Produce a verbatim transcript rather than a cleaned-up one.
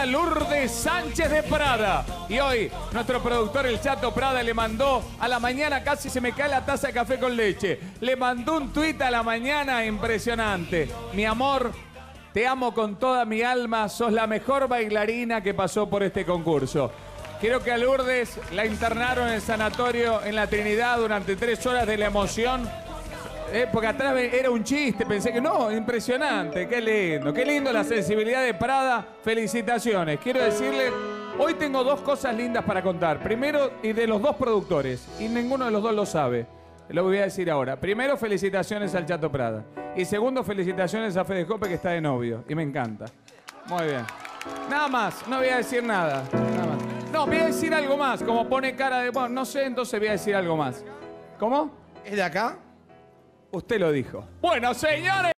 española Lourdes Sánchez de Prada. Y hoy nuestro productor El Chato Prada le mandó a la mañana, casi se me cae la taza de café con leche, le mandó un tuit a la mañana impresionante. Mi amor, te amo con toda mi alma, sos la mejor bailarina que pasó por este concurso. Creo que a Lourdes la internaron en el sanatorio en la Trinidad durante tres horas de la emoción. Eh, porque atrás era un chiste, pensé que no, impresionante, qué lindo, qué lindo la sensibilidad de Prada, felicitaciones. Quiero decirle, hoy tengo dos cosas lindas para contar, primero, y de los dos productores, y ninguno de los dos lo sabe, lo voy a decir ahora. Primero, felicitaciones al Chato Prada, y segundo, felicitaciones a Federico Hoppe, que está de novio, y me encanta. Muy bien, nada más, no voy a decir nada, nada más. No, voy a decir algo más, como pone cara de, bueno, no sé, entonces voy a decir algo más. ¿Cómo? ¿Es de acá? Usted lo dijo. Bueno, señores.